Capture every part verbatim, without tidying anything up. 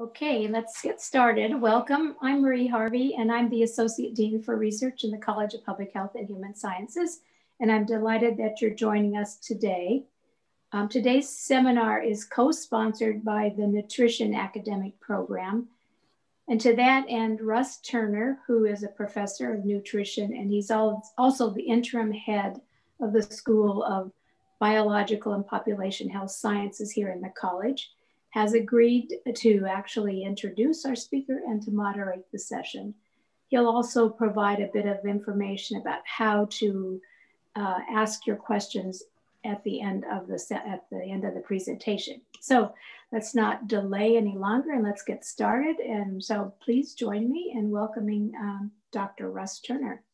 Okay, let's get started. Welcome, I'm Marie Harvey, and I'm the Associate Dean for Research in the College of Public Health and Human Sciences, and I'm delighted that you're joining us today. Um, today's seminar is co-sponsored by the Nutrition Academic Program, and to that end, Russ Turner, who is a professor of nutrition, and he's also the interim head of the School of Biological and Population Health Sciences here in the college, has agreed to actually introduce our speaker and to moderate the session. He'll also provide a bit of information about how to uh, ask your questions at the end of the set, at the end of the presentation. So let's not delay any longer and let's get started. And so please join me in welcoming um, Doctor Russ Turner.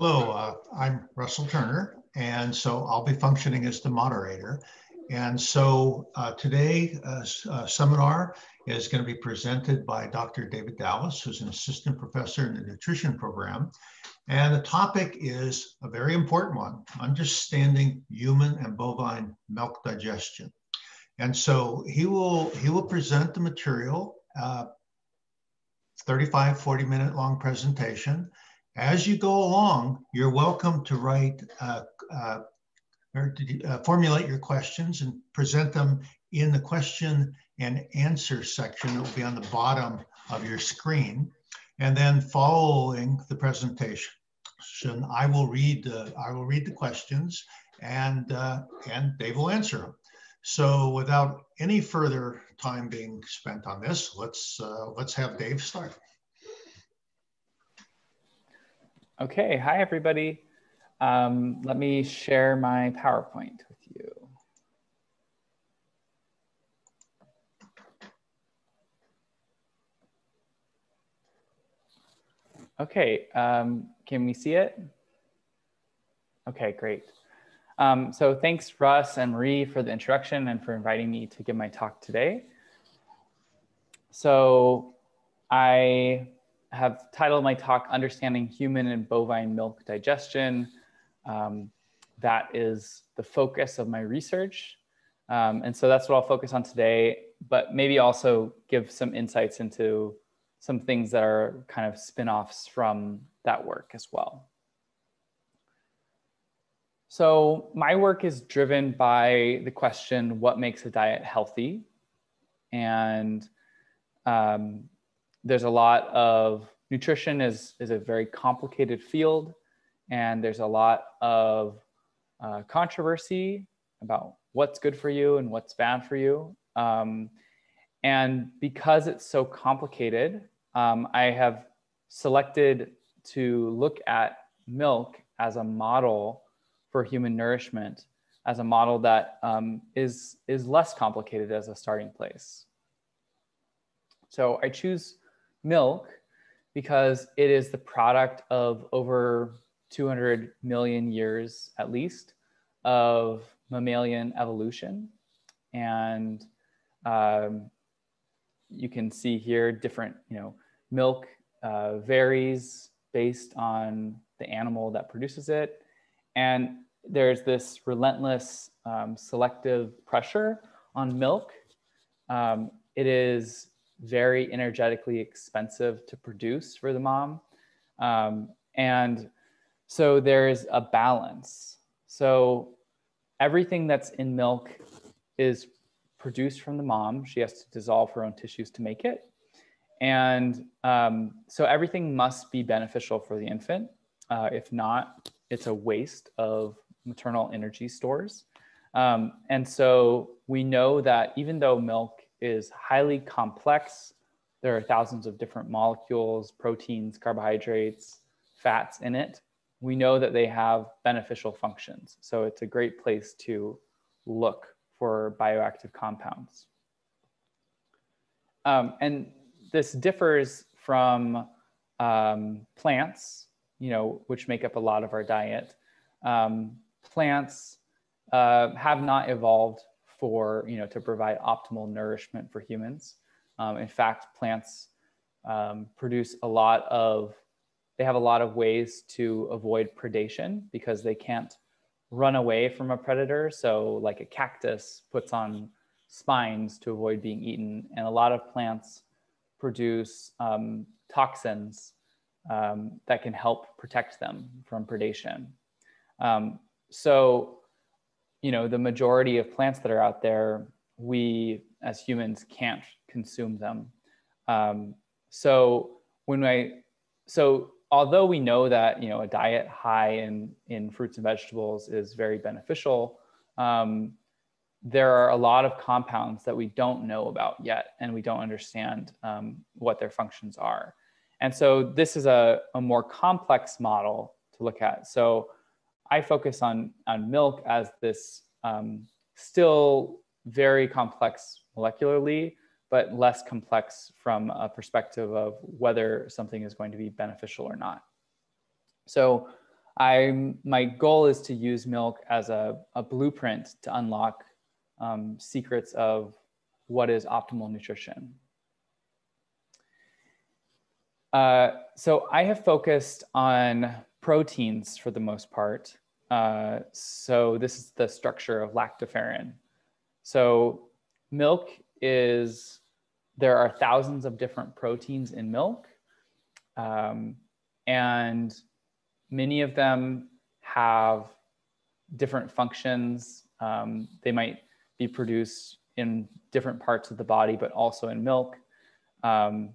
Hello, uh, I'm Russell Turner, and so I'll be functioning as the moderator. And so uh, today's uh, uh, seminar is going to be presented by Doctor David Dallas, who's an assistant professor in the nutrition program. And the topic is a very important one, understanding human and bovine milk digestion. And so he will, he will present the material, uh, thirty-five, forty minute long presentation. As you go along, you're welcome to write uh, uh, or to, uh, formulate your questions and present them in the question and answer section that will be on the bottom of your screen. And then following the presentation, I will read the, I will read the questions and, uh, and Dave will answer them. So without any further time being spent on this, let's, uh, let's have Dave start. Okay, hi everybody. Um, let me share my PowerPoint with you. Okay, um, can we see it? Okay, great. Um, so thanks Russ and Marie for the introduction and for inviting me to give my talk today. So I have titled my talk, Understanding Human and Bovine Milk Digestion. Um, that is the focus of my research. Um, and so that's what I'll focus on today, but maybe also give some insights into some things that are kind of spin-offs from that work as well. So my work is driven by the question, what makes a diet healthy? And um, there's a lot of, nutrition is, is a very complicated field. And there's a lot of uh, controversy about what's good for you and what's bad for you. Um, and because it's so complicated, um, I have selected to look at milk as a model for human nourishment, as a model that um, is, is less complicated as a starting place. So I choose milk because it is the product of over two hundred million years at least of mammalian evolution. And um, you can see here different, you know, milk uh, varies based on the animal that produces it. And there's this relentless um, selective pressure on milk. Um, it is very energetically expensive to produce for the mom. Um, and So there's a balance. So everything that's in milk is produced from the mom. She has to dissolve her own tissues to make it. And um, so everything must be beneficial for the infant. Uh, if not, it's a waste of maternal energy stores. Um, and so we know that even though milk is highly complex, there are thousands of different molecules, proteins, carbohydrates, fats in it. We know that they have beneficial functions. So it's a great place to look for bioactive compounds. Um, and this differs from um, plants, you know, which make up a lot of our diet. Um, plants uh, have not evolved for, you know, to provide optimal nourishment for humans. Um, in fact, plants um, produce a lot of They have a lot of ways to avoid predation because they can't run away from a predator. So like a cactus puts on spines to avoid being eaten. And a lot of plants produce um, toxins um, that can help protect them from predation. Um, so, you know, the majority of plants that are out there, we as humans can't consume them. Um, so when I, so although we know that, you know, a diet high in, in fruits and vegetables is very beneficial, um, there are a lot of compounds that we don't know about yet, and we don't understand um, what their functions are. And so this is a, a more complex model to look at. So I focus on, on milk as this um, still very complex molecularly, but less complex from a perspective of whether something is going to be beneficial or not. So I'm, my goal is to use milk as a, a blueprint to unlock um, secrets of what is optimal nutrition. Uh, so I have focused on proteins for the most part. Uh, so this is the structure of lactoferrin. So milk is, there are thousands of different proteins in milk, um, and many of them have different functions. Um, they might be produced in different parts of the body, but also in milk. Um,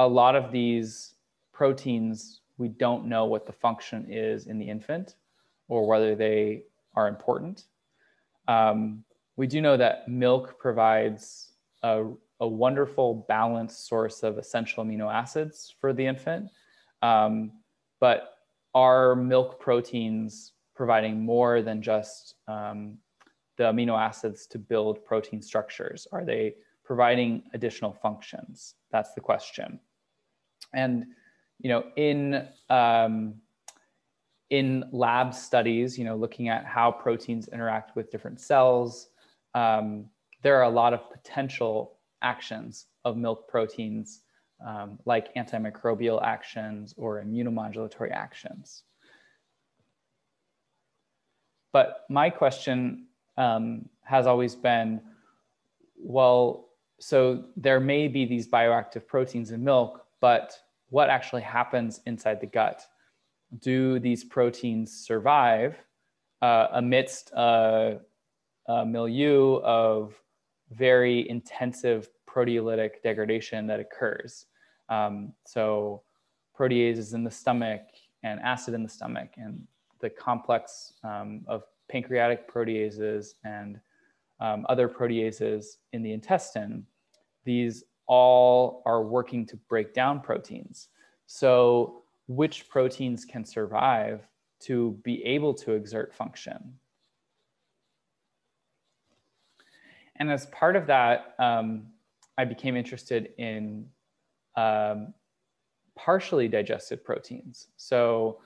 a lot of these proteins, we don't know what the function is in the infant or whether they are important. Um, we do know that milk provides a, a wonderful balanced source of essential amino acids for the infant, um, but are milk proteins providing more than just um, the amino acids to build protein structures? Are they providing additional functions? That's the question. And you know, in um, in lab studies, you know, looking at how proteins interact with different cells, um, there are a lot of potential actions of milk proteins, um, like antimicrobial actions or immunomodulatory actions. But my question um, has always been, well, so there may be these bioactive proteins in milk, but what actually happens inside the gut? Do these proteins survive uh, amidst a, a milieu of very intensive proteolytic degradation that occurs? Um, so proteases in the stomach and acid in the stomach and the complex um, of pancreatic proteases and um, other proteases in the intestine, these all are working to break down proteins. So which proteins can survive to be able to exert function? And as part of that, um, I became interested in um, partially digested proteins. So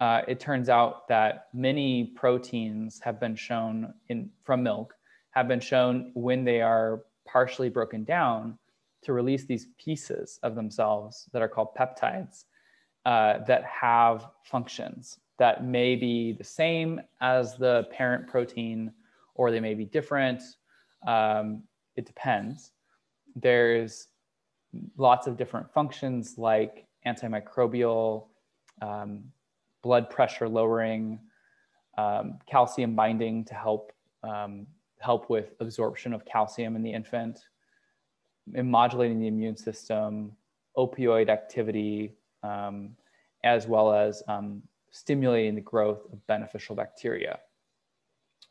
uh, it turns out that many proteins have been shown in, from milk have been shown when they are partially broken down to release these pieces of themselves that are called peptides uh, that have functions that may be the same as the parent protein, or they may be different. Um, it depends. There's lots of different functions like antimicrobial, um, blood pressure lowering, um, calcium binding to help, um, help with absorption of calcium in the infant, in modulating the immune system, opioid activity, um, as well as um, stimulating the growth of beneficial bacteria.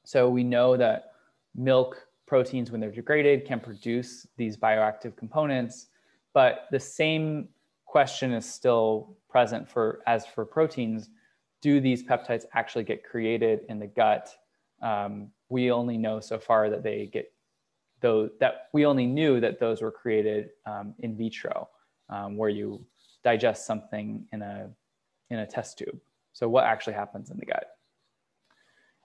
So we know that milk proteins, when they're degraded, can produce these bioactive components, but the same question is still present for, as for proteins, do these peptides actually get created in the gut? Um, we only know so far that they get Though that we only knew that those were created um, in vitro, um, where you digest something in a, in a test tube. So what actually happens in the gut?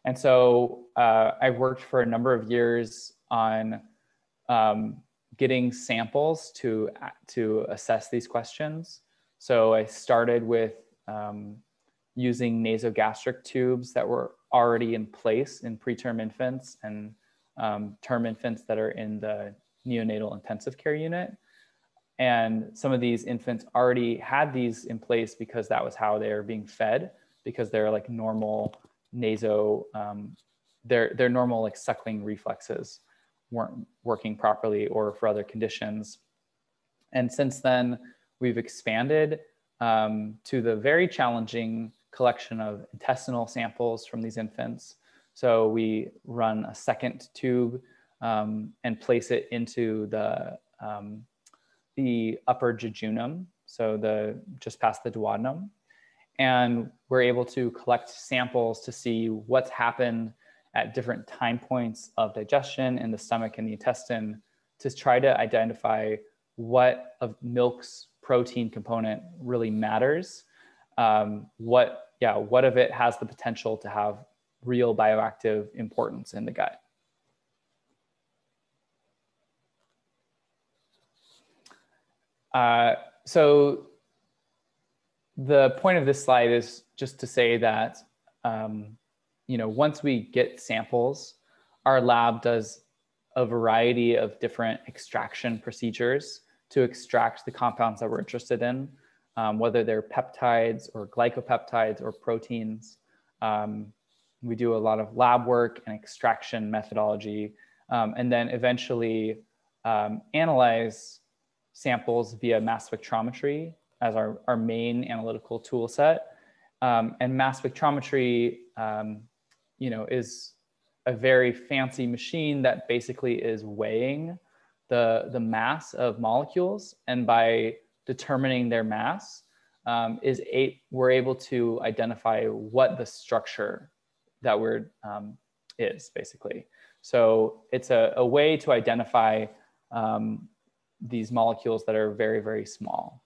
And so uh, I've worked for a number of years on um, getting samples to, to assess these questions. So I started with um, using nasogastric tubes that were already in place in preterm infants and um, term infants that are in the neonatal intensive care unit. And some of these infants already had these in place because that was how they were being fed, because they're like normal naso, um, their, their normal like suckling reflexes weren't working properly or for other conditions. And since then, we've expanded um, to the very challenging collection of intestinal samples from these infants. So we run a second tube um, and place it into the, um, the upper jejunum, so the just past the duodenum. And we're able to collect samples to see what's happened at different time points of digestion in the stomach and the intestine to try to identify what of milk's protein component really matters. Um, what, yeah, what of it has the potential to have real bioactive importance in the gut. Uh, so the point of this slide is just to say that, um, you know, once we get samples, our lab does a variety of different extraction procedures to extract the compounds that we're interested in, um, whether they're peptides or glycopeptides or proteins. Um, we do a lot of lab work and extraction methodology, um, and then eventually um, analyze samples via mass spectrometry as our, our main analytical tool set. Um, and mass spectrometry, um, you know, is a very fancy machine that basically is weighing the, the mass of molecules. And by determining their mass, um, is a, we're able to identify what the structure that we're um, is basically. So it's a, a way to identify um, these molecules that are very, very small.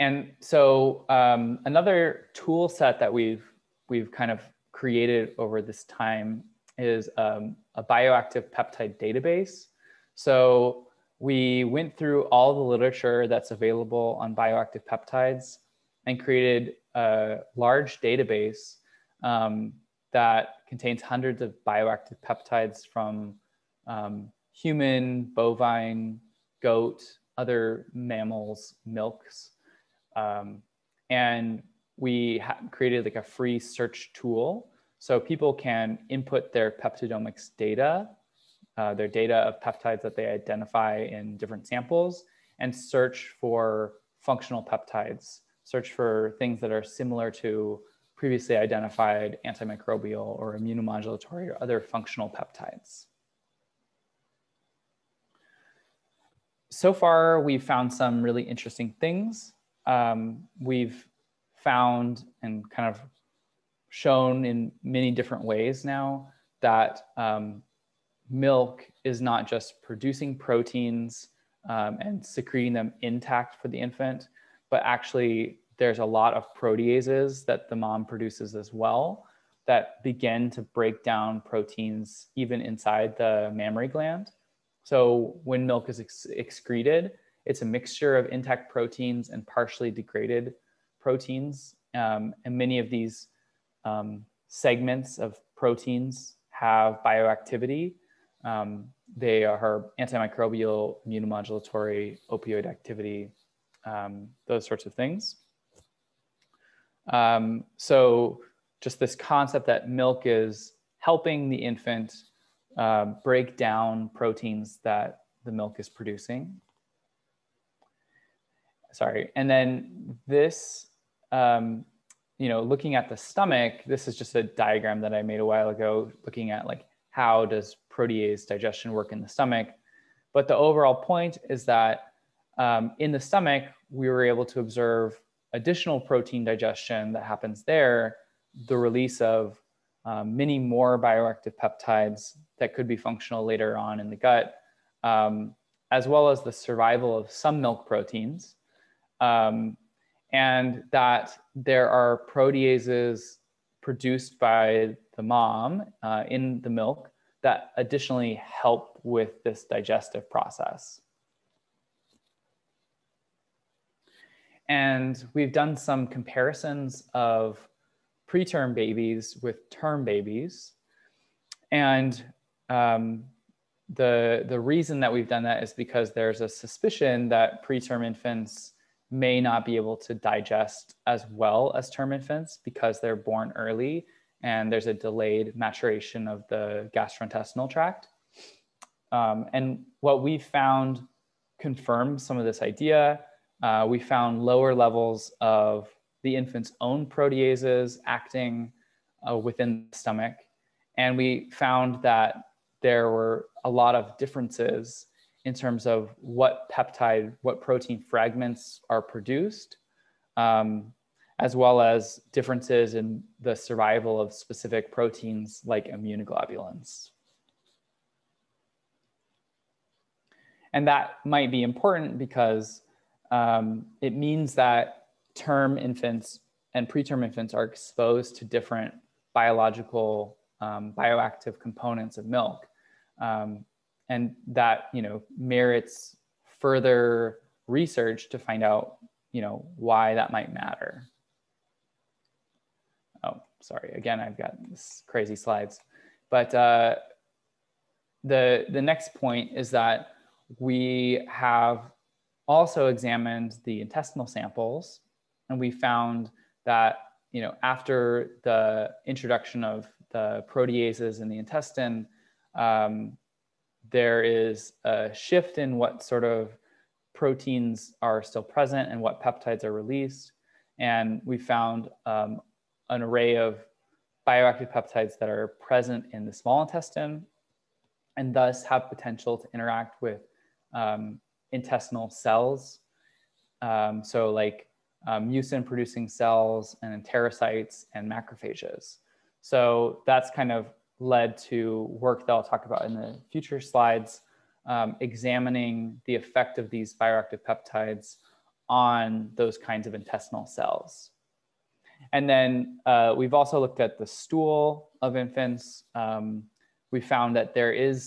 And so um, another tool set that we've we've kind of created over this time is um, a bioactive peptide database. So we went through all the literature that's available on bioactive peptides and created a large database um, that contains hundreds of bioactive peptides from um, human, bovine, goat, other mammals, milks. Um, and we created like a free search tool so people can input their peptidomics data, uh, their data of peptides that they identify in different samples, and search for functional peptides, search for things that are similar to previously identified antimicrobial or immunomodulatory or other functional peptides. So far, we've found some really interesting things. Um, we've found and kind of shown in many different ways now that um, milk is not just producing proteins um, and secreting them intact for the infant, but actually there's a lot of proteases that the mom produces as well that begin to break down proteins even inside the mammary gland. So when milk is ex excreted, it's a mixture of intact proteins and partially degraded proteins. Um, and many of these um, segments of proteins have bioactivity. Um, they are antimicrobial, immunomodulatory, opioid activity, um, those sorts of things. Um, so just this concept that milk is helping the infant uh, break down proteins that the milk is producing. Sorry, and then this, um, you know, looking at the stomach, this is just a diagram that I made a while ago, looking at like, how does protease digestion work in the stomach? But the overall point is that um, in the stomach, we were able to observe additional protein digestion that happens there, the release of um, many more bioactive peptides that could be functional later on in the gut, um, as well as the survival of some milk proteins. Um, and that there are proteases produced by the mom uh, in the milk that additionally help with this digestive process. And we've done some comparisons of preterm babies with term babies And um, the, the reason that we've done that is because there's a suspicion that preterm infants may not be able to digest as well as term infants because they're born early and there's a delayed maturation of the gastrointestinal tract. Um, and what we found confirms some of this idea. Uh, we found lower levels of the infant's own proteases acting uh, within the stomach. And we found that there were a lot of differences in terms of what peptide, what protein fragments are produced, um, as well as differences in the survival of specific proteins like immunoglobulins. And that might be important because um, it means that term infants and preterm infants are exposed to different biological Um, bioactive components of milk, um, and that you know merits further research to find out you know why that might matter. Oh, sorry. Again, I've got this crazy slides, but uh, the the next point is that we have also examined the intestinal samples, and we found that you know after the introduction of the proteases in the intestine, um, there is a shift in what sort of proteins are still present and what peptides are released. And we found um, an array of bioactive peptides that are present in the small intestine and thus have potential to interact with um, intestinal cells. Um, so like um, mucin producing cells and enterocytes and macrophages. So that's kind of led to work that I'll talk about in the future slides, um, examining the effect of these bioactive peptides on those kinds of intestinal cells. And then uh, we've also looked at the stool of infants. Um, we found that there is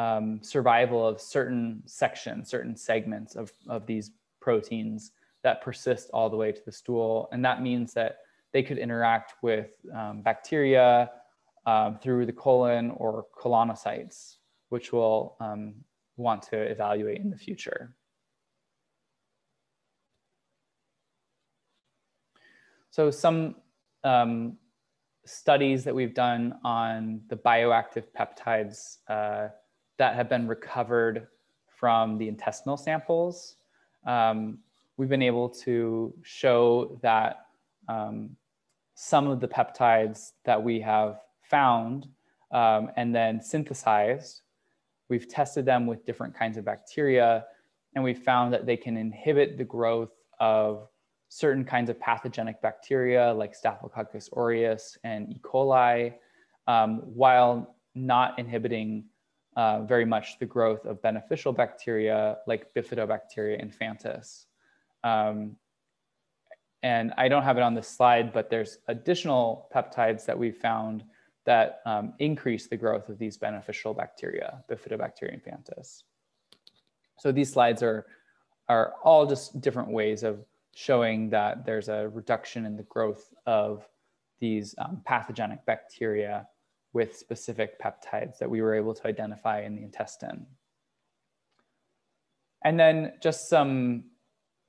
um, survival of certain sections, certain segments of, of these proteins that persist all the way to the stool. And that means that they could interact with um, bacteria um, through the colon or colonocytes, which we'll um, want to evaluate in the future. So some um, studies that we've done on the bioactive peptides uh, that have been recovered from the intestinal samples. Um, we've been able to show that um, some of the peptides that we have found um, and then synthesized, we've tested them with different kinds of bacteria, and we found that they can inhibit the growth of certain kinds of pathogenic bacteria like Staphylococcus aureus and E. coli, um, while not inhibiting uh, very much the growth of beneficial bacteria like Bifidobacterium infantis. Um, And I don't have it on this slide, but there's additional peptides that we found that um, increase the growth of these beneficial bacteria, Bifidobacterium infantis. So these slides are, are all just different ways of showing that there's a reduction in the growth of these um, pathogenic bacteria with specific peptides that we were able to identify in the intestine. And then just some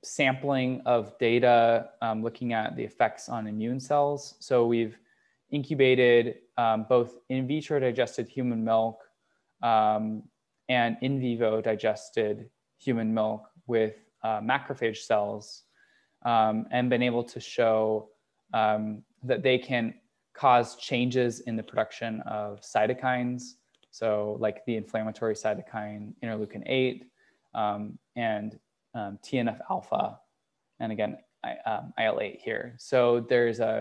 sampling of data um, looking at the effects on immune cells. So we've incubated um, both in vitro digested human milk um, and in vivo digested human milk with uh, macrophage cells um, and been able to show um, that they can cause changes in the production of cytokines. So like the inflammatory cytokine interleukin eight um, and Um, T N F alpha, and again, I, um, I L eight here. So there's a,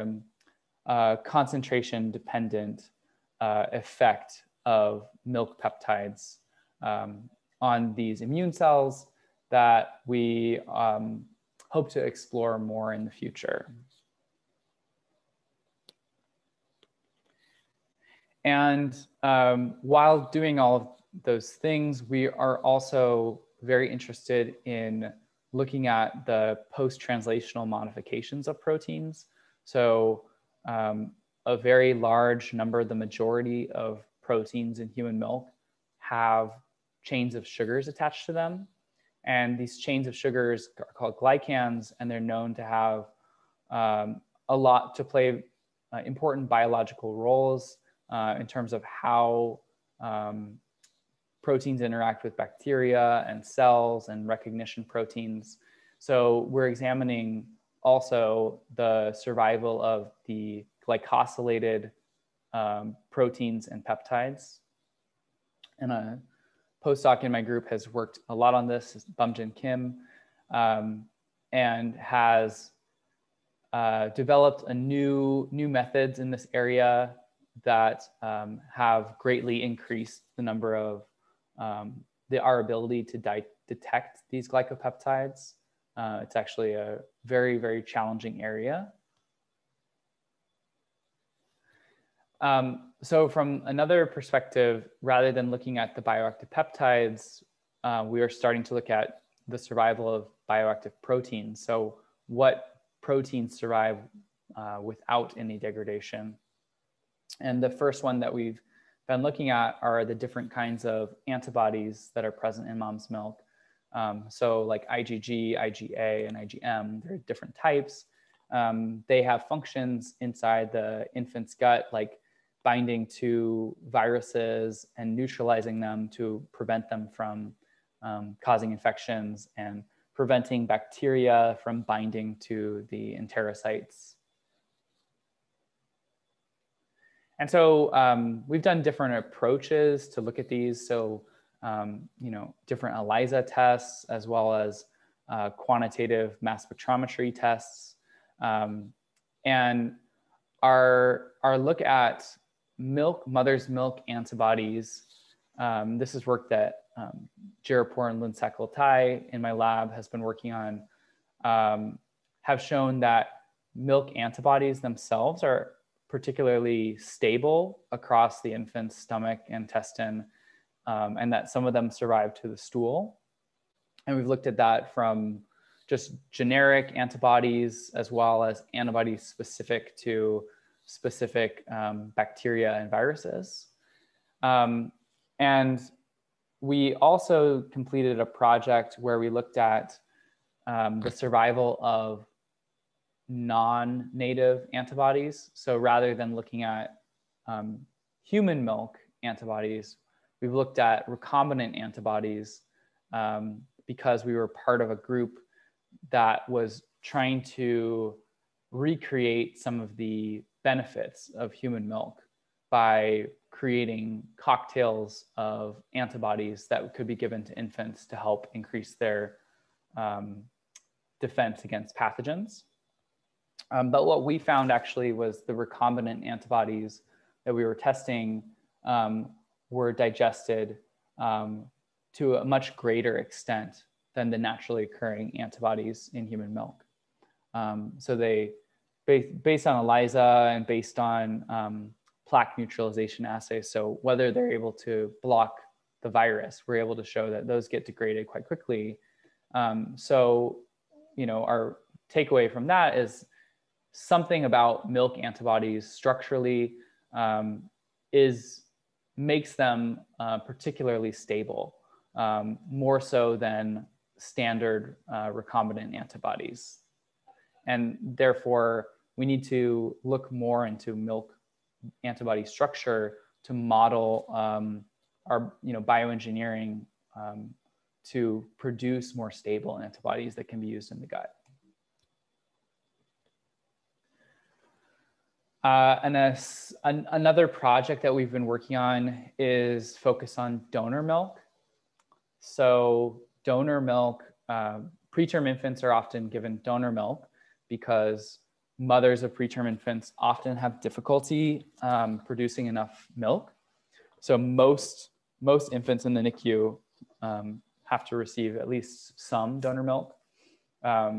a concentration-dependent uh, effect of milk peptides um, on these immune cells that we um, hope to explore more in the future. And um, while doing all of those things, we are also very interested in looking at the post-translational modifications of proteins. So um, a very large number, the majority of proteins in human milk have chains of sugars attached to them. And these chains of sugars are called glycans, and they're known to have um, a lot to play uh, important biological roles uh, in terms of how um, proteins interact with bacteria and cells and recognition proteins. So we're examining also the survival of the glycosylated um, proteins and peptides. And a postdoc in my group has worked a lot on this, Bumjin Kim, um, and has uh, developed a new, new methods in this area that um, have greatly increased the number of, um, the, our ability to di- detect these glycopeptides. Uh, it's actually a very, very challenging area. Um, so from another perspective, rather than looking at the bioactive peptides, uh, we are starting to look at the survival of bioactive proteins. So what proteins survive uh, without any degradation? And the first one that we've been looking at are the different kinds of antibodies that are present in mom's milk. Um, so like IgG, IgA, and IgM, they're different types. Um, they have functions inside the infant's gut, like binding to viruses and neutralizing them to prevent them from um, causing infections and preventing bacteria from binding to the enterocytes. And so um, we've done different approaches to look at these. So Um, you know, different ELISA tests, as well as uh, quantitative mass spectrometry tests. Um, and our, our look at milk, mother's milk antibodies. Um, this is work that um, Jirapur and Lunsak Lutai in my lab has been working on, um, have shown that milk antibodies themselves are particularly stable across the infant's stomach, intestine, Um, and that some of them survive to the stool. And we've looked at that from just generic antibodies, as well as antibodies specific to specific um, bacteria and viruses. Um, and we also completed a project where we looked at um, the survival of non-native antibodies. So rather than looking at um, human milk antibodies, we've looked at recombinant antibodies um, because we were part of a group that was trying to recreate some of the benefits of human milk by creating cocktails of antibodies that could be given to infants to help increase their um, defense against pathogens. Um, but what we found actually was the recombinant antibodies that we were testing um, were digested um, to a much greater extent than the naturally occurring antibodies in human milk. Um, so they, based, based on ELISA and based on um, plaque neutralization assays, so whether they're able to block the virus, we're able to show that those get degraded quite quickly. Um, so, you know, our takeaway from that is something about milk antibodies structurally um, is makes them uh, particularly stable, um, more so than standard uh, recombinant antibodies. And therefore, we need to look more into milk antibody structure to model um, our you know, bioengineering um, to produce more stable antibodies that can be used in the gut. Uh, and a, an, another project that we've been working on is focused on donor milk. So donor milk, uh, preterm infants are often given donor milk because mothers of preterm infants often have difficulty um, producing enough milk. So most, most infants in the NICU um, have to receive at least some donor milk. Um,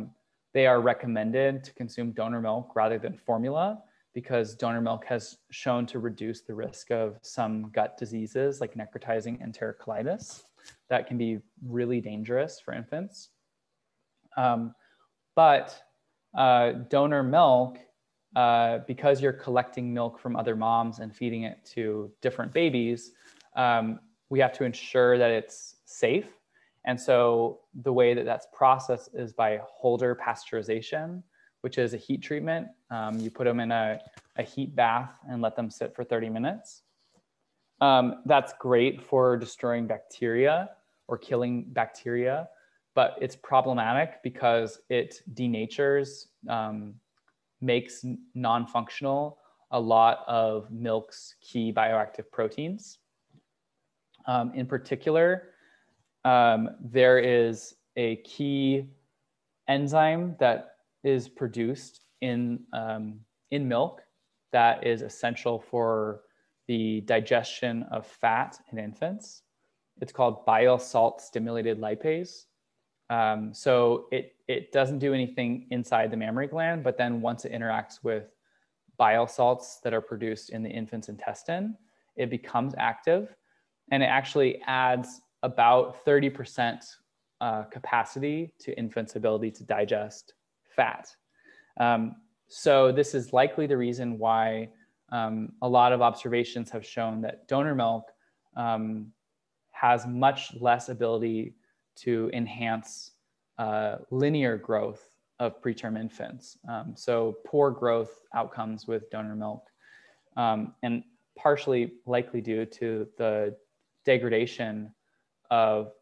they are recommended to consume donor milk rather than formula, because donor milk has shown to reduce the risk of some gut diseases like necrotizing enterocolitis that can be really dangerous for infants. Um, but uh, donor milk uh, because you're collecting milk from other moms and feeding it to different babies, um, we have to ensure that it's safe. And so the way that that's processed is by Holder pasteurization, which is a heat treatment. Um, you put them in a, a heat bath and let them sit for thirty minutes. Um, that's great for destroying bacteria or killing bacteria, but it's problematic because it denatures, um, makes non-functional a lot of milk's key bioactive proteins. Um, in particular, um, there is a key enzyme that is produced in, um, in milk that is essential for the digestion of fat in infants. It's called bile salt stimulated lipase. Um, so it, it doesn't do anything inside the mammary gland, but then once it interacts with bile salts that are produced in the infant's intestine, it becomes active, and it actually adds about thirty percent uh, capacity to infants' ability to digest fat. Um, so this is likely the reason why um, a lot of observations have shown that donor milk um, has much less ability to enhance uh, linear growth of preterm infants. Um, so poor growth outcomes with donor milk, um, and partially likely due to the degradation of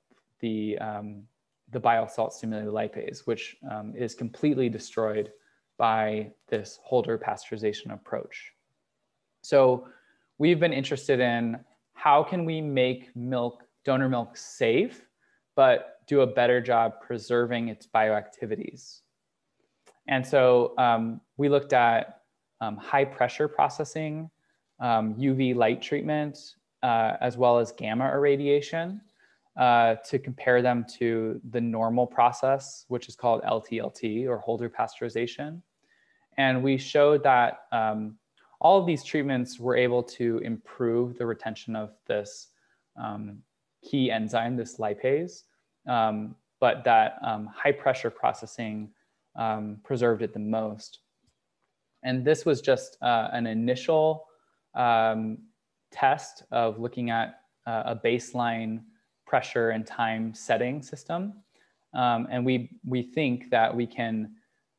the, um, the bile salt stimulated lipase, which um, is completely destroyed by this Holder pasteurization approach. So we've been interested in how can we make milk, donor milk safe, but do a better job preserving its bioactivities. And so um, we looked at um, high pressure processing, um, U V light treatment, uh, as well as gamma irradiation uh, to compare them to the normal process, which is called L T L T or Holder pasteurization. And we showed that um, all of these treatments were able to improve the retention of this um, key enzyme, this lipase, um, but that um, high pressure processing um, preserved it the most. And this was just uh, an initial um, test of looking at uh, a baseline pressure and time setting system. Um, and we, we think that we can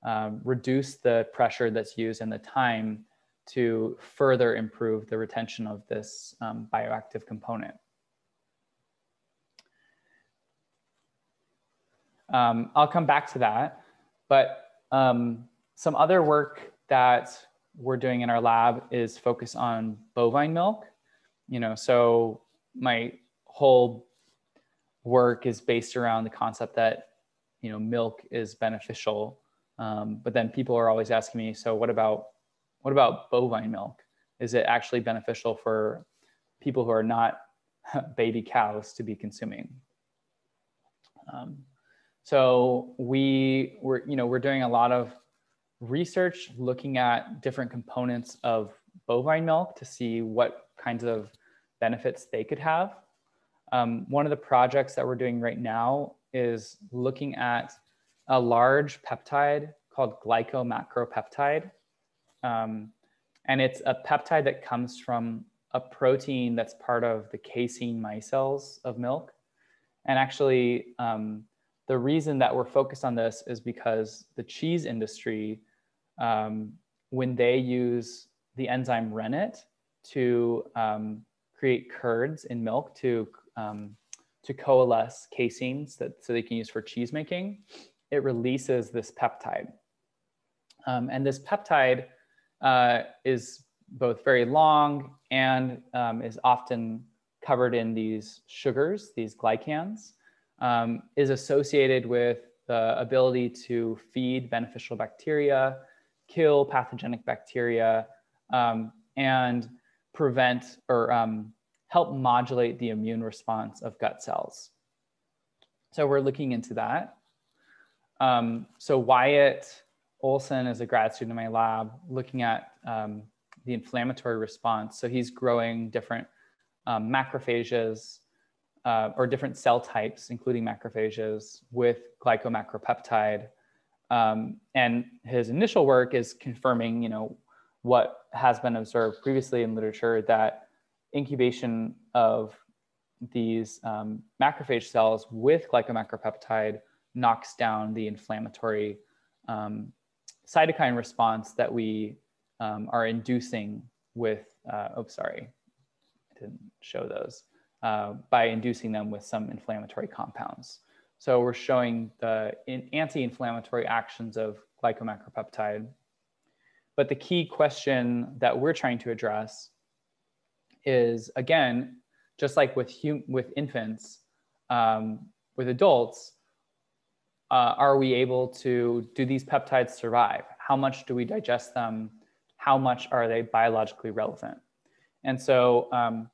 um, reduce the pressure that's used and the time to further improve the retention of this um, bioactive component. Um, I'll come back to that, but um, some other work that we're doing in our lab is focus on bovine milk. You know, so my whole work is based around the concept that, you know, milk is beneficial, um, but then people are always asking me, so what about, what about bovine milk? Is it actually beneficial for people who are not baby cows to be consuming? Um, So we were, you know, we're doing a lot of research looking at different components of bovine milk to see what kinds of benefits they could have. Um, one of the projects that we're doing right now is looking at a large peptide called glycomacropeptide. Um, and it's a peptide that comes from a protein that's part of the casein micelles of milk. And actually, um, the reason that we're focused on this is because the cheese industry, um, when they use the enzyme rennet to um, create curds in milk to, um, to coalesce caseins that, so they can use for cheese making, it releases this peptide. Um, and this peptide uh, is both very long and um, is often covered in these sugars, these glycans. Um, is associated with the ability to feed beneficial bacteria, kill pathogenic bacteria, um, and prevent or um, help modulate the immune response of gut cells. So we're looking into that. Um, so Wyatt Olson is a grad student in my lab looking at um, the inflammatory response. So he's growing different um, macrophages, Uh, or different cell types, including macrophages, with glycomacropeptide Um, and his initial work is confirming, you know, what has been observed previously in literature, that incubation of these um, macrophage cells with glycomacropeptide knocks down the inflammatory um, cytokine response that we um, are inducing with, uh, oh, sorry, I didn't show those, uh, by inducing them with some inflammatory compounds. So we're showing the anti-inflammatory actions of glycomacropeptide. But the key question that we're trying to address is, again, just like with, hum with infants, um, with adults, uh, are we able to, do these peptides survive? How much do we digest them? How much are they biologically relevant? And so um,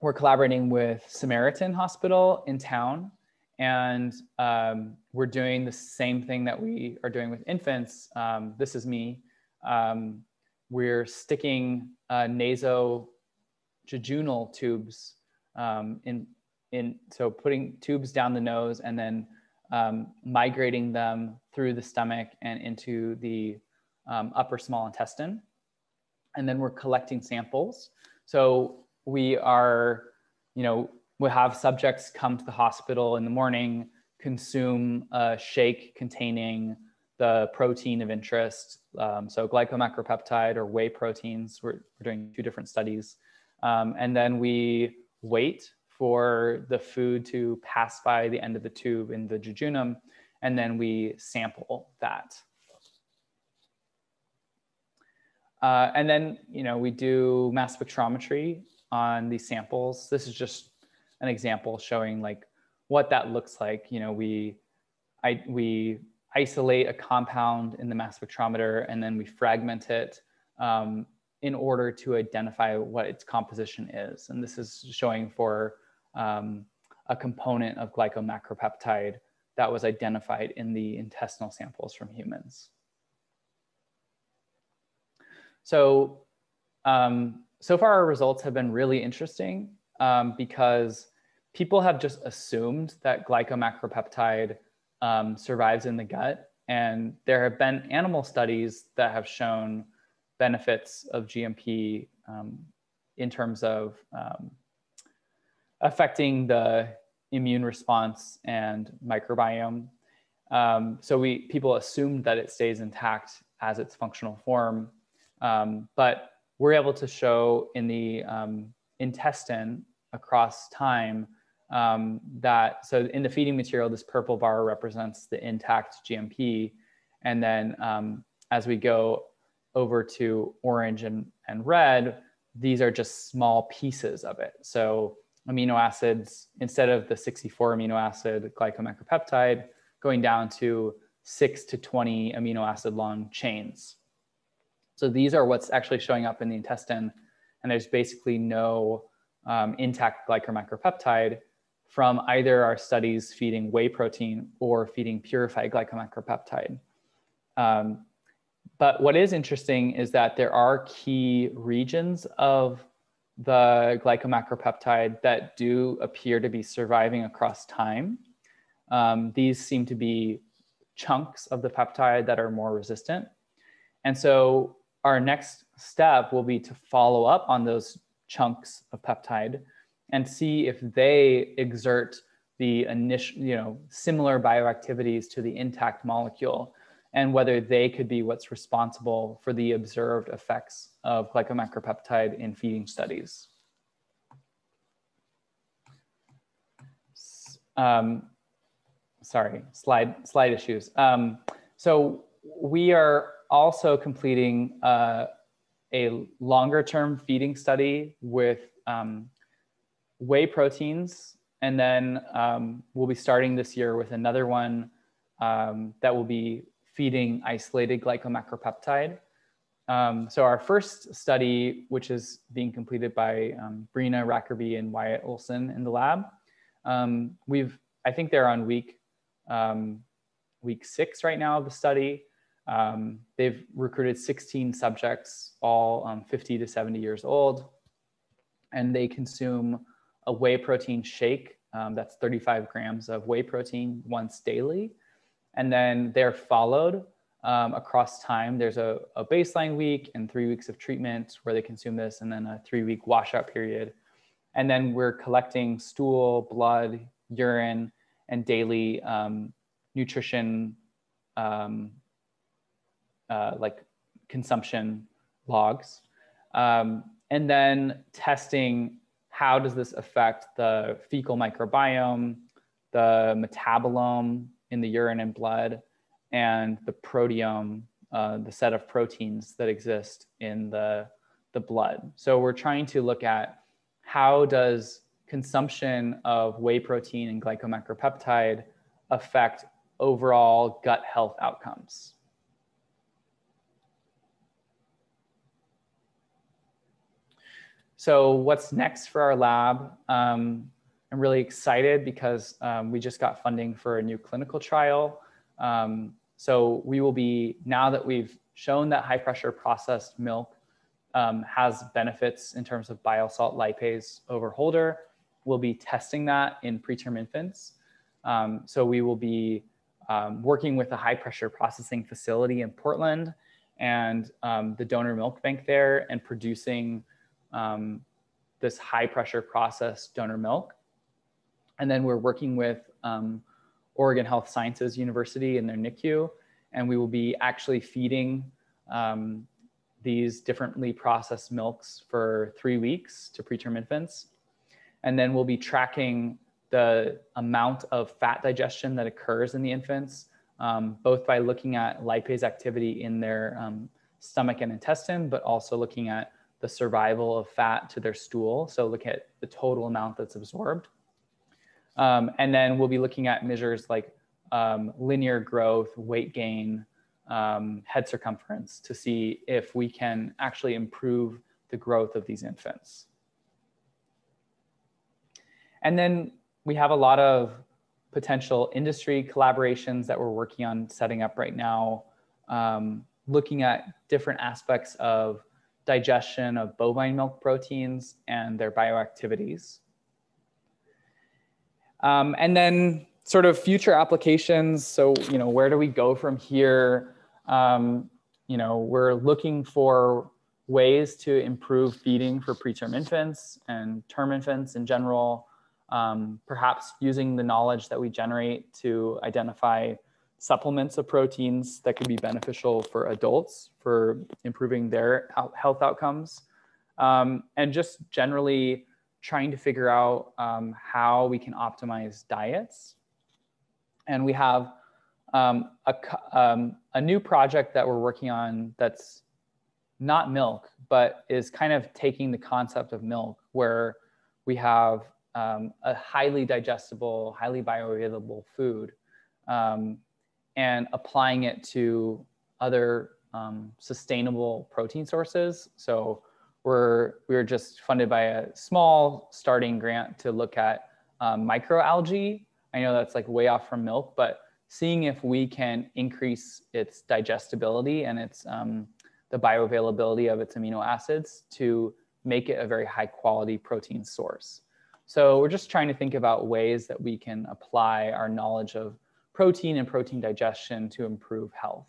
we're collaborating with Samaritan Hospital in town, and um, we're doing the same thing that we are doing with infants. Um, this is me. Um, we're sticking uh, nasojejunal tubes um, in, in, so putting tubes down the nose and then um, migrating them through the stomach and into the um, upper small intestine. And then we're collecting samples. So we are, you know, we have subjects come to the hospital in the morning, consume a shake containing the protein of interest. Um, so glycomacropeptide or whey proteins, we're, we're doing two different studies. Um, and then we wait for the food to pass by the end of the tube in the jejunum, and then we sample that. Uh, and then, you know, we do mass spectrometry on these samples. This is just an example showing like what that looks like. You know, we, I, we isolate a compound in the mass spectrometer and then we fragment it um, in order to identify what its composition is. And this is showing for um, a component of glycomacropeptide that was identified in the intestinal samples from humans. So, um, so far our results have been really interesting um, because people have just assumed that glycomacropeptide um, survives in the gut. And there have been animal studies that have shown benefits of G M P um, in terms of um, affecting the immune response and microbiome. Um, so we, people assumed that it stays intact as its functional form. Um, but we're able to show in the um, intestine across time um, that, so in the feeding material, this purple bar represents the intact G M P. And then um, as we go over to orange and, and red, these are just small pieces of it. So amino acids, instead of the sixty-four amino acid glycomacropeptide, going down to six to twenty amino acid long chains. So these are what's actually showing up in the intestine, and there's basically no um, intact glycomacropeptide from either our studies feeding whey protein or feeding purified glycomacropeptide. Um, but what is interesting is that there are key regions of the glycomacropeptide that do appear to be surviving across time. Um, these seem to be chunks of the peptide that are more resistant. And so our next step will be to follow up on those chunks of peptide and see if they exert the initial, you know, similar bioactivities to the intact molecule, and whether they could be what's responsible for the observed effects of glycomacropeptide in feeding studies. Um, sorry, slide, slide issues. Um, so we are also completing uh, a longer term feeding study with um, whey proteins. And then um, we'll be starting this year with another one um, that will be feeding isolated glycomacropeptide. Um, so our first study, which is being completed by um, Brena Rackerby and Wyatt Olson in the lab, um, we've, I think they're on week, um, week six right now of the study. Um, they've recruited sixteen subjects, all um, fifty to seventy years old, and they consume a whey protein shake. Um, that's thirty-five grams of whey protein once daily. and then they're followed um, across time. There's a, a baseline week and three weeks of treatment where they consume this, and then a three week washout period. And then we're collecting stool, blood, urine, and daily um, nutrition, um, uh, like consumption logs. Um, and then testing, how does this affect the fecal microbiome, the metabolome in the urine and blood, and the proteome, uh, the set of proteins that exist in the, the blood. So we're trying to look at how does consumption of whey protein and glycomicropeptide affect overall gut health outcomes. So what's next for our lab? Um, I'm really excited because um, we just got funding for a new clinical trial. Um, so we will be, now that we've shown that high pressure processed milk um, has benefits in terms of bile salt lipase over Holder, we'll be testing that in preterm infants. Um, so we will be um, working with a high pressure processing facility in Portland and um, the donor milk bank there, and producing Um, this high pressure processed donor milk. And then we're working with um, Oregon Health Sciences University in their N I C U, and we will be actually feeding um, these differently processed milks for three weeks to preterm infants. And then we'll be tracking the amount of fat digestion that occurs in the infants, um, both by looking at lipase activity in their um, stomach and intestine, but also looking at the survival of fat to their stool. So look at the total amount that's absorbed. Um, and then we'll be looking at measures like um, linear growth, weight gain, um, head circumference, to see if we can actually improve the growth of these infants. And then we have a lot of potential industry collaborations that we're working on setting up right now, um, looking at different aspects of digestion of bovine milk proteins and their bioactivities. Um, and then sort of future applications. So, you know, where do we go from here? Um, you know, we're looking for ways to improve feeding for preterm infants and term infants in general, um, perhaps using the knowledge that we generate to identify supplements of proteins that could be beneficial for adults for improving their health outcomes, um, and just generally trying to figure out um, how we can optimize diets. And we have um, a, um, a new project that we're working on that's not milk, but is kind of taking the concept of milk, where we have um, a highly digestible, highly bioavailable food, um, and applying it to other um, sustainable protein sources. So we're, we're just funded by a small starting grant to look at um, microalgae. I know that's like way off from milk, but seeing if we can increase its digestibility and its, um, the bioavailability of its amino acids to make it a very high quality protein source. So we're just trying to think about ways that we can apply our knowledge of protein and protein digestion to improve health.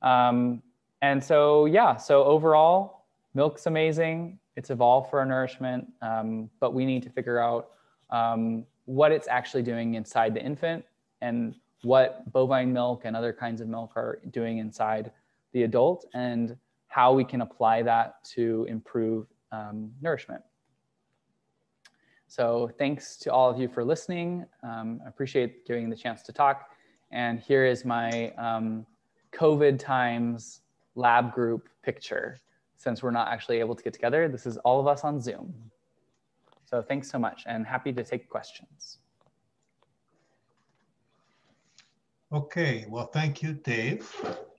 Um, and so, yeah, so overall, milk's amazing. It's evolved for our nourishment, um, but we need to figure out um, what it's actually doing inside the infant and what bovine milk and other kinds of milk are doing inside the adult, and how we can apply that to improve um, nourishment. So thanks to all of you for listening. Um, I appreciate giving the chance to talk. And here is my um, COVID times lab group picture. Since we're not actually able to get together, this is all of us on Zoom. So thanks so much, and happy to take questions. Okay, well, thank you, Dave.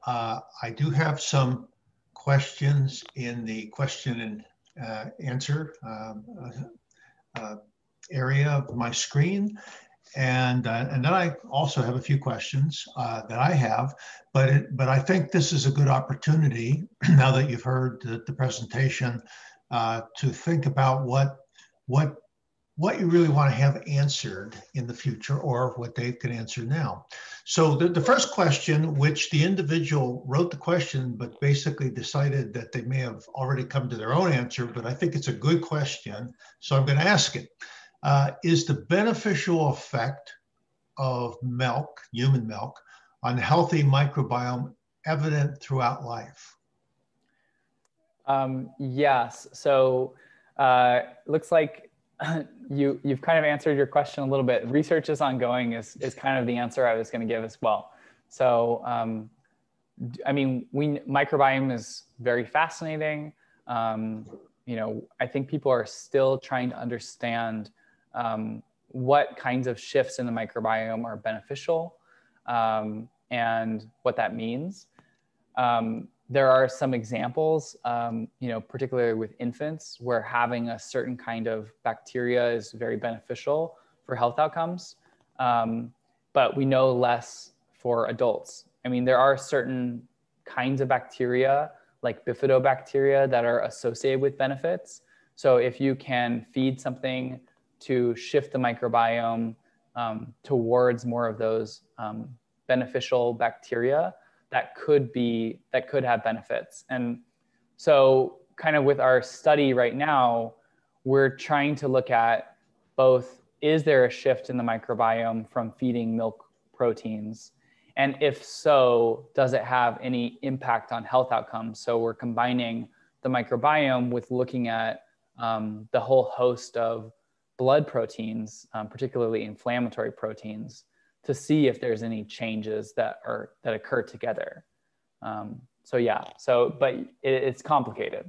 Uh, I do have some questions in the question and uh, answer um, uh, Uh, area of my screen, and uh, and then I also have a few questions uh, that I have, but it, but I think this is a good opportunity now that you've heard the, the presentation uh, to think about what what what you really want to have answered in the future, or what they can answer now. So the, the first question, which the individual wrote the question, but basically decided that they may have already come to their own answer, but I think it's a good question, so I'm going to ask it, uh, is the beneficial effect of milk, human milk, on healthy microbiome evident throughout life? Um, yes, so uh, looks like You, you've kind of answered your question a little bit. Research is ongoing is, is kind of the answer I was going to give as well. So, um, I mean, we, microbiome is very fascinating. Um, you know, I think people are still trying to understand um, what kinds of shifts in the microbiome are beneficial um, and what that means. Um, There are some examples, um, you know, particularly with infants, where having a certain kind of bacteria is very beneficial for health outcomes, um, but we know less for adults. I mean, there are certain kinds of bacteria, like bifidobacteria, that are associated with benefits. So if you can feed something to shift the microbiome um, towards more of those um, beneficial bacteria, that could be, that could have benefits. And so kind of with our study right now, we're trying to look at both, is there a shift in the microbiome from feeding milk proteins? And if so, does it have any impact on health outcomes? So we're combining the microbiome with looking at um, the whole host of blood proteins, um, particularly inflammatory proteins, to see if there's any changes that are that occur together. Um, so yeah, so but it, it's complicated.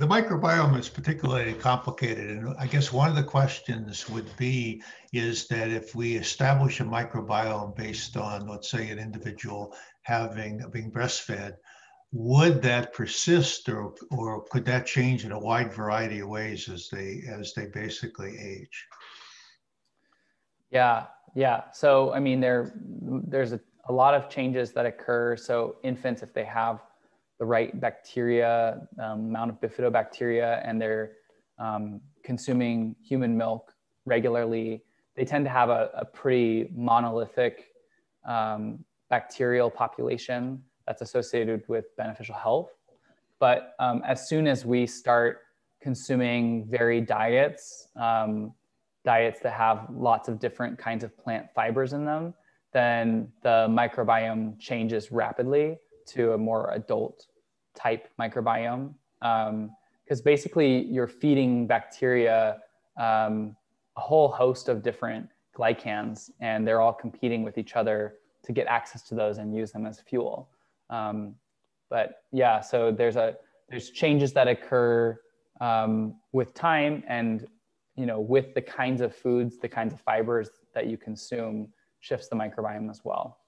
The microbiome is particularly complicated, and I guess one of the questions would be is that if we establish a microbiome based on, let's say, an individual having being breastfed, would that persist, or or could that change in a wide variety of ways as they as they basically age? Yeah, yeah. So, I mean, there, there's a, a lot of changes that occur. So infants, if they have the right bacteria, um, amount of bifidobacteria, and they're um, consuming human milk regularly, they tend to have a, a pretty monolithic um, bacterial population that's associated with beneficial health. But um, as soon as we start consuming varied diets, um, diets that have lots of different kinds of plant fibers in them, then the microbiome changes rapidly to a more adult type microbiome. Because um, basically you're feeding bacteria um, a whole host of different glycans, and they're all competing with each other to get access to those and use them as fuel. Um, but yeah, so there's, a, there's changes that occur um, with time, and you know, with the kinds of foods, the kinds of fibers that you consume shifts the microbiome as well.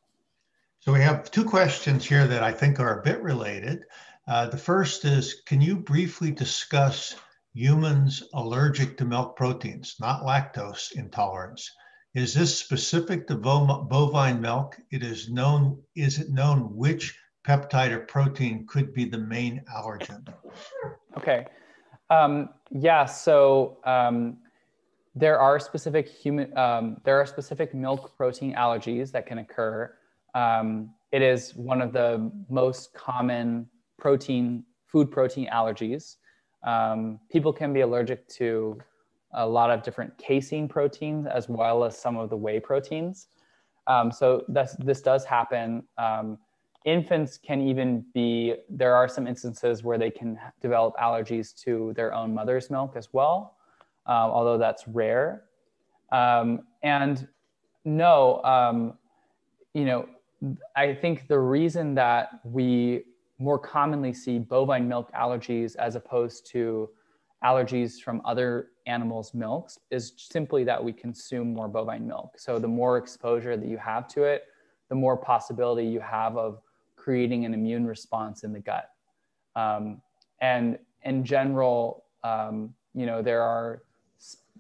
So we have two questions here that I think are a bit related. Uh, the first is, can you briefly discuss humans allergic to milk proteins, not lactose intolerance? Is this specific to bovine milk? It is known, is it known which peptide or protein could be the main allergen? Okay. Um, yeah, so um, there are specific human, um, there are specific milk protein allergies that can occur. Um, it is one of the most common protein, food protein allergies. Um, people can be allergic to a lot of different casein proteins, as well as some of the whey proteins. Um, so that's, this does happen. Um, Infants can even be, there are some instances where they can develop allergies to their own mother's milk as well, uh, although that's rare. Um, and no, um, you know, I think the reason that we more commonly see bovine milk allergies as opposed to allergies from other animals' milks is simply that we consume more bovine milk. So the more exposure that you have to it, the more possibility you have of creating an immune response in the gut. Um, and in general, um, you know, there are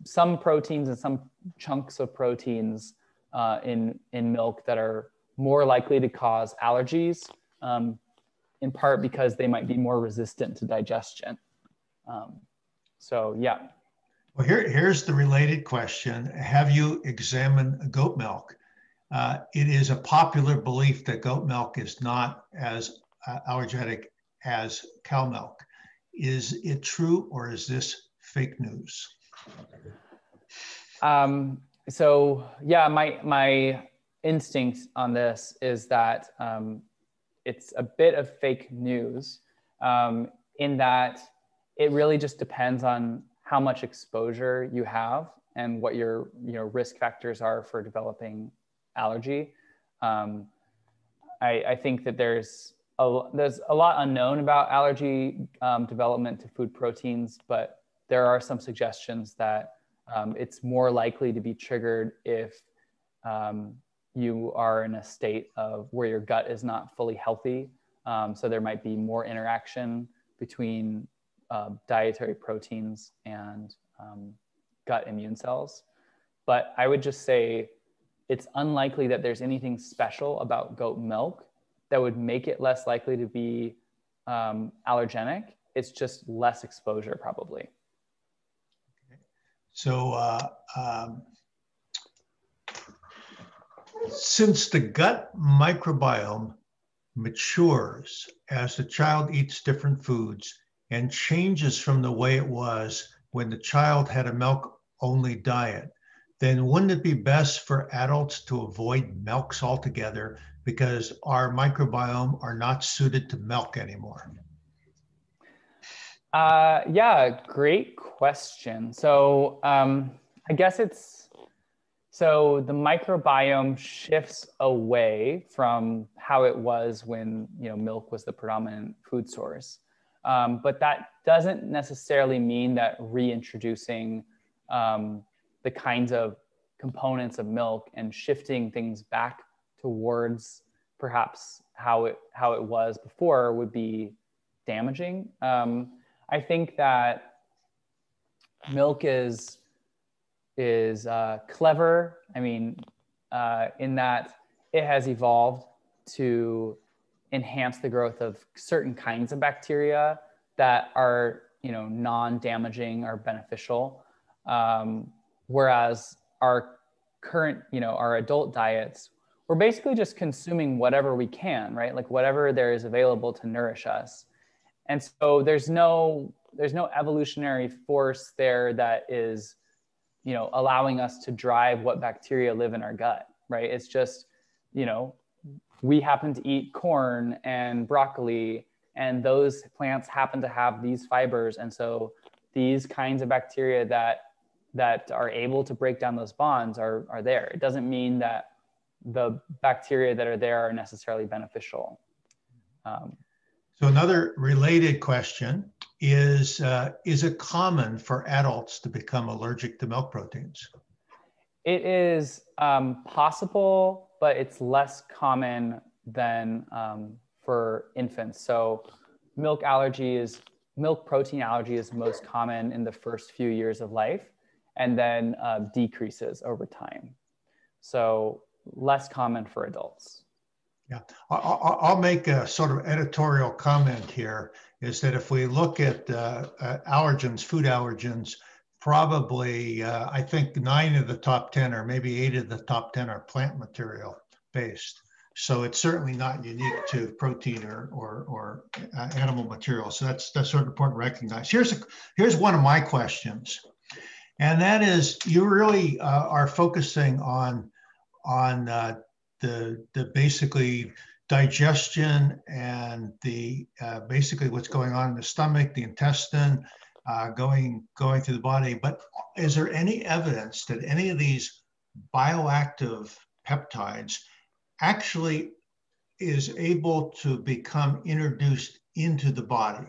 some proteins and some chunks of proteins uh, in, in milk that are more likely to cause allergies, um, in part because they might be more resistant to digestion. Um, so, yeah. Well, here, here's the related question. Have you examined goat milk? Uh, it is a popular belief that goat milk is not as uh, allergenic as cow milk. Is it true, or is this fake news? Um, so yeah, my, my instinct on this is that um, it's a bit of fake news um, in that it really just depends on how much exposure you have and what your you know, risk factors are for developing allergy. Um, I, I think that there's a, there's a lot unknown about allergy um, development to food proteins, but there are some suggestions that um, it's more likely to be triggered if um, you are in a state of where your gut is not fully healthy. Um, so there might be more interaction between uh, dietary proteins and um, gut immune cells. But I would just say it's unlikely that there's anything special about goat milk that would make it less likely to be um, allergenic. It's just less exposure, probably. Okay. So uh, um, since the gut microbiome matures as the child eats different foods and changes from the way it was when the child had a milk-only diet, then wouldn't it be best for adults to avoid milks altogether because our microbiome are not suited to milk anymore? Uh, yeah, great question. So um, I guess it's, so the microbiome shifts away from how it was when you know milk was the predominant food source. Um, but that doesn't necessarily mean that reintroducing um, the kinds of components of milk and shifting things back towards perhaps how it how it was before would be damaging. Um, I think that milk is is uh, clever. I mean, uh, in that it has evolved to enhance the growth of certain kinds of bacteria that are you know non-damaging or beneficial. Um, Whereas our current, you know, our adult diets, we're basically just consuming whatever we can, right? Like whatever there is available to nourish us. And so there's no, there's no evolutionary force there that is, you know, allowing us to drive what bacteria live in our gut, right? It's just, you know, we happen to eat corn and broccoli, and those plants happen to have these fibers. And so these kinds of bacteria that that are able to break down those bonds are, are there. It doesn't mean that the bacteria that are there are necessarily beneficial. Um, so another related question is, uh, is it common for adults to become allergic to milk proteins? It is um, possible, but it's less common than um, for infants. So milk allergy is, milk protein allergy is most common in the first few years of life, and then uh, decreases over time. So less common for adults. Yeah, I'll, I'll make a sort of editorial comment here, is that if we look at uh, allergens, food allergens, probably uh, I think nine of the top ten or maybe eight of the top ten are plant material based. So it's certainly not unique to protein or, or, or uh, animal material. So that's, that's sort of important to recognize. Here's, a, here's one of my questions. And that is, you really uh, are focusing on on uh, the the basically digestion and the uh, basically what's going on in the stomach, the intestine, uh, going going through the body. But is there any evidence that any of these bioactive peptides actually is able to become introduced into the body?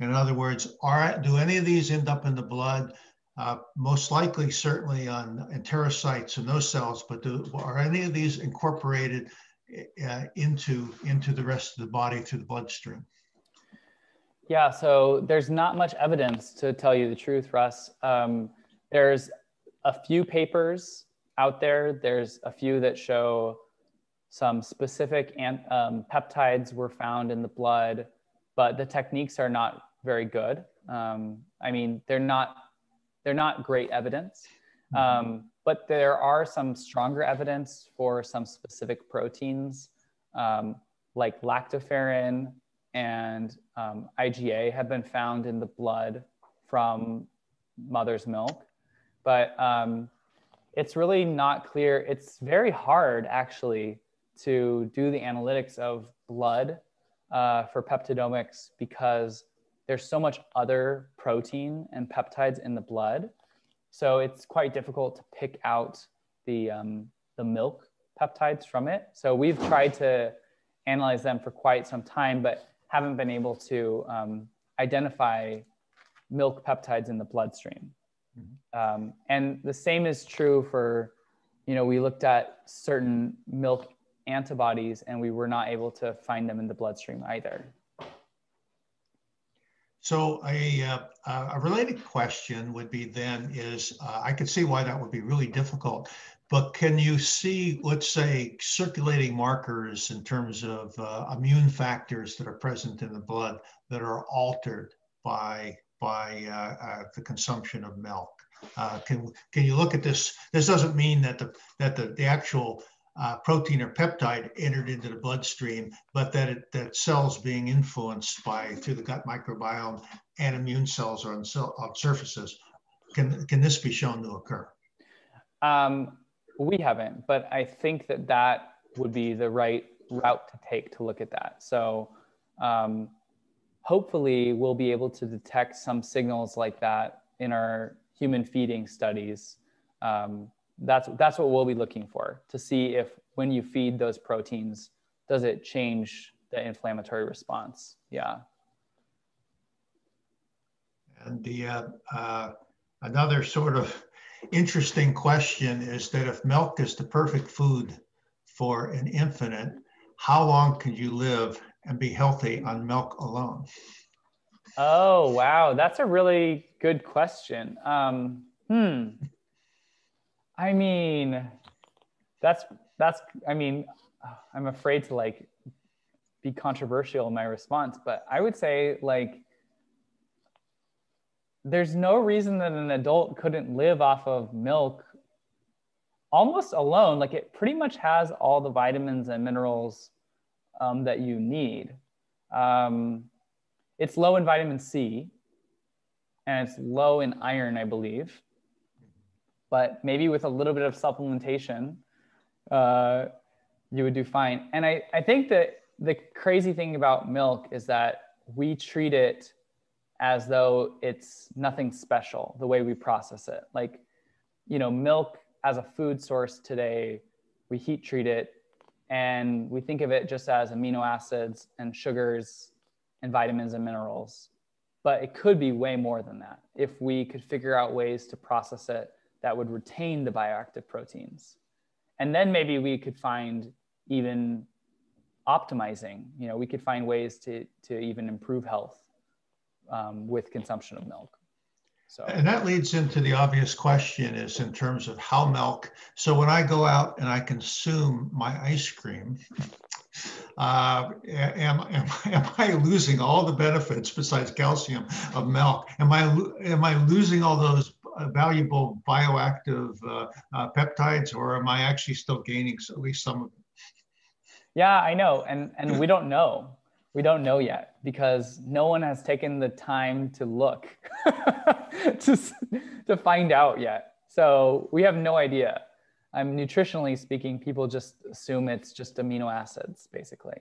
In other words, are do any of these end up in the blood? Uh, most likely, certainly on enterocytes and those cells, but do, are any of these incorporated uh, into, into the rest of the body through the bloodstream? Yeah, so there's not much evidence, to tell you the truth, Russ. Um, there's a few papers out there. There's a few that show some specific and, um, peptides were found in the blood, but the techniques are not very good. Um, I mean, they're not They're not great evidence, um, but there are some stronger evidence for some specific proteins um, like lactoferrin and um, I G A have been found in the blood from mother's milk. But um, it's really not clear. It's very hard actually to do the analytics of blood uh, for peptidomics because there's so much other protein and peptides in the blood. So it's quite difficult to pick out the, um, the milk peptides from it. So we've tried to analyze them for quite some time, but haven't been able to um, identify milk peptides in the bloodstream. Mm-hmm. Um, and the same is true for, you know, we looked at certain milk antibodies and we were not able to find them in the bloodstream either. So a, uh, a related question would be then is, uh, I could see why that would be really difficult, but can you see, let's say, circulating markers in terms of uh, immune factors that are present in the blood that are altered by, by uh, uh, the consumption of milk? Uh, can, can you look at this? This doesn't mean that the, that the, the actual Uh, protein or peptide entered into the bloodstream, but that it, that cells being influenced by through the gut microbiome and immune cells are on, on surfaces. Can can this be shown to occur? Um, we haven't, but I think that that would be the right route to take to look at that. So um, hopefully we'll be able to detect some signals like that in our human feeding studies. Um, That's, that's what we'll be looking for, to see if when you feed those proteins, does it change the inflammatory response? Yeah. And the, uh, uh, another sort of interesting question is that if milk is the perfect food for an infant, how long can you live and be healthy on milk alone? Oh, wow. That's a really good question. Um, hmm. I mean, that's, that's, I mean, I'm afraid to like be controversial in my response, but I would say like, there's no reason that an adult couldn't live off of milk almost alone. Like it pretty much has all the vitamins and minerals um, that you need. Um, it's low in vitamin C and it's low in iron, I believe. But maybe with a little bit of supplementation, uh, you would do fine. And I, I think that the crazy thing about milk is that we treat it as though it's nothing special, the way we process it. Like, you know, milk as a food source today, we heat treat it and we think of it just as amino acids and sugars and vitamins and minerals. But it could be way more than that if we could figure out ways to process it that would retain the bioactive proteins. And then maybe we could find even optimizing, you know, we could find ways to, to even improve health um, with consumption of milk. So. And that leads into the obvious question is in terms of how milk, so when I go out and I consume my ice cream, Uh, am, am, am I losing all the benefits besides calcium of milk? Am I, am I losing all those valuable bioactive uh, uh, peptides, or am I actually still gaining at least some of it? Yeah, I know. And, and we don't know. We don't know yet because no one has taken the time to look to, to find out yet. So we have no idea. I'm nutritionally speaking, people just assume it's just amino acids, basically.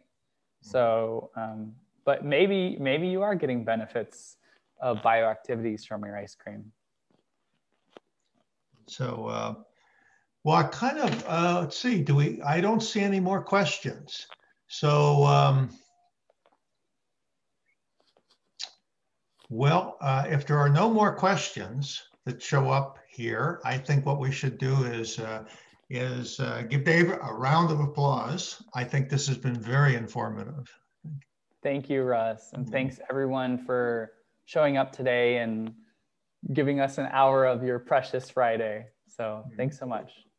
So, um, but maybe, maybe you are getting benefits of bioactivities from your ice cream. So, uh, well, I kind of, uh, let's see, do we, I don't see any more questions. So, um, well, uh, if there are no more questions that show up here, I think what we should do is uh, is uh, give Dave a round of applause. I think this has been very informative. Thank you, Russ. And thanks everyone for showing up today and giving us an hour of your precious Friday. So thanks so much.